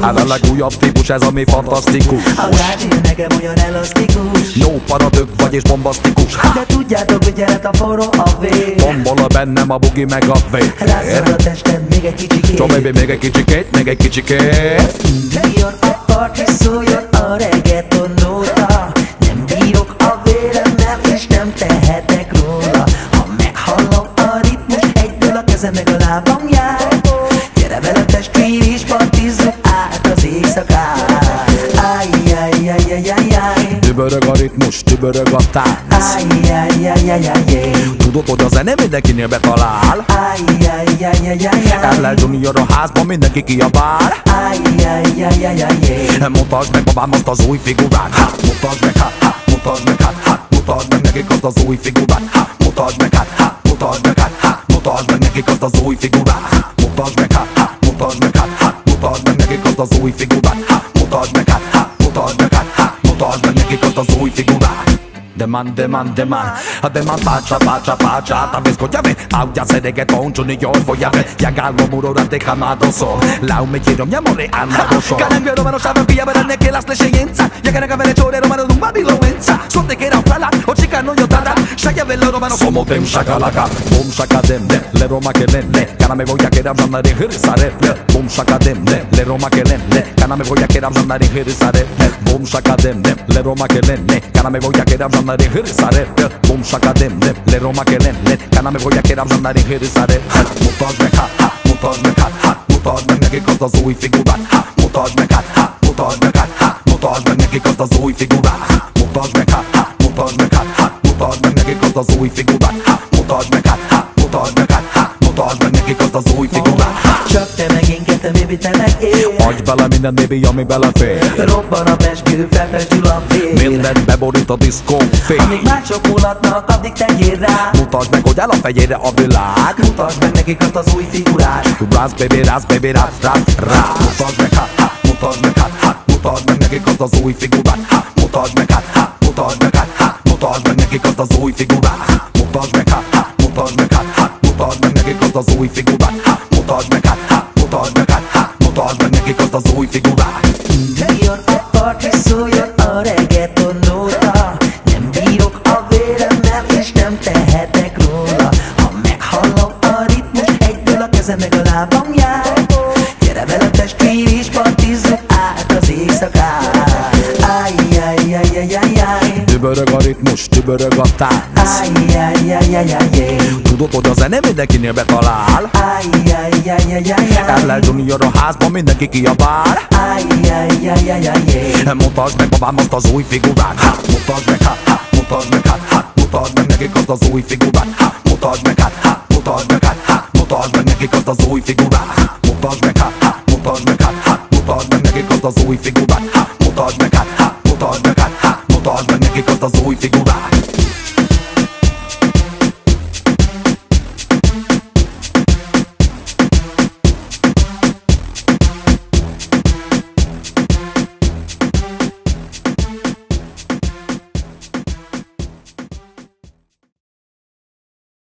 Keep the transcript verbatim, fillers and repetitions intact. Állala legújabb típus, ez ami fantasztikus. A rádió nekem olyan elasztikus. Jó para, tök vagy és bombasztikus. De tudjátok, hogy gyeret a forró a vér. Bombol a bennem a bugi meg a vér. Rászol a testem még egy kicsikét. Csomébé még egy kicsikét, még egy kicsikét. Megjön a part, és szóljon a reggaeton nóta. Nem bírok a véremmel, és nem tehetek róla. Ha meghallom a ritmus, egyből a kezem meg a lábam jár. Gyere vele testvér, és partizzuk át az éjszakát. Ájjájjájjájjáj. Tübörög a ritmus, tübörög a tánc. Ájjájjájjájjáj. Tudod, hogy a zene mindenkinél betalál. Ájjájjájjájjáj. Ellen Junior a házban, mindenki kiabál. Ájjájjájjájjáj. Mutasd meg babám azt az új figurát. Hát mutasd meg, hát, hát mutasd meg, hát, hát mutasd meg nekik azt az új figurát. Hát mutasd meg, hát, hát mutasd meg, hát, hát mutasd meg nekik azt az új figurát. Mutasd meg, hát, hát, mutasd meg, hát, hát mutasd meg nekik azt az új figurát. Hát mutasd meg, hát, hát mutasd meg, hát, hát mutasd meg nekik azt az új figurát. Deman, deman, deman, a deman pacsa, pacsa, pacsa, ta vez goťave, auťa se reggaeton, Junior vojavé, jak algo murora te jamás dosó, la ume quiero mi amor le anda dosó. Cambio romano saben pilla verane que las leyenza, ya que nega vele chore romano dum babilovenza, suerte que era plala, o chica no yo tata, shaya velo romano como tem shakalaka, bum shakadem, le roma que len, le, kana me voy a quedar andar de Jerusalén, bum shakadem, le roma que len, le, kana me voy a quedar andar de Jerusalén, bum shakadem, le roma que len, le, kana me voy a quedar andar en Jerusalén, boom shakadem, le Roma que len, le, kana me voy a quedar andar en Jerusalén. Mutasd meg, hát, hát, mutasd meg, hát, hát, mutasd meg nekik azt az új figurát. Hát, mutasd meg, hát, hát, mutasd meg, hát, hát, mutasd meg nekik azt az új figurát. Hát, mutasd meg, hát, hát, mutasd meg, hát, hát, mutasd meg nekik azt az új figurát. Hát, mutasd meg, hát, hát, mutasd meg, hát, hát, mutasd meg nekik azt az új figurát. Csak te meg én, te baby, te meg én. Adj bele minden baby, ami belefér. Robban a peskő, felpestül a vér. Mindent beborít a diszkófér. Amíg mások mulatnak, addig tegyél rá. Mutasd meg, hogy el a fegyére a világ. Mutasd meg nekik azt az új figurát. Rász baby, rász baby, rász, rász, rász. Mutasd meg, hát, hát, mutasd meg, hát, hát, mutasd meg nekik azt az új figurát. Hát, mutasd meg, hát, hát, mutasd meg, hát, hát, mutasd meg nekik azt az új figurát. Mutasd meg, hát, hát, mutasd meg, hát, hát, mutasd meg nekik azt az új figurát. Mutasd meg, hát, hát, mutasd meg, hát, hát, mutasd meg nekik azt az új figurát. Megjön a part, és szóljon a reggaeton nóta. Nem bírok a véremmel, és nem tehetek róla. Ha meghallom a ritmus, egyből a kezem meg a lábam jár. Gyere velem testvér, és partizzuk át az éjszakát. Ájjájjájjájjáj. Tübörög a ritmus, tübörög a tánc. Ájjájjájjájjáj. Tudod, hogy a zene mindenkinél betalál. Ájjájjájjájjáj. Ellen Junior a házban, mindenki kiabál. Ájjájjájjájjáj. Mutasd meg babám azt az új figurát. Hát, mutasd meg, hát, hát, mutasd meg, hát, hát, mutasd meg nekik azt az új figurát. Hát, mutasd meg, hát, hát, mutasd meg, hát, hát, mutasd meg nekik azt az új figurát. Hát, mutasd meg, hát, hát, mutasd meg, hát, hát, mutasd meg nekik azt az új figurát. Hát, mutasd meg, hát, hát, mutasd meg, hát, hát, mutasd meg nekik azt az új figurát.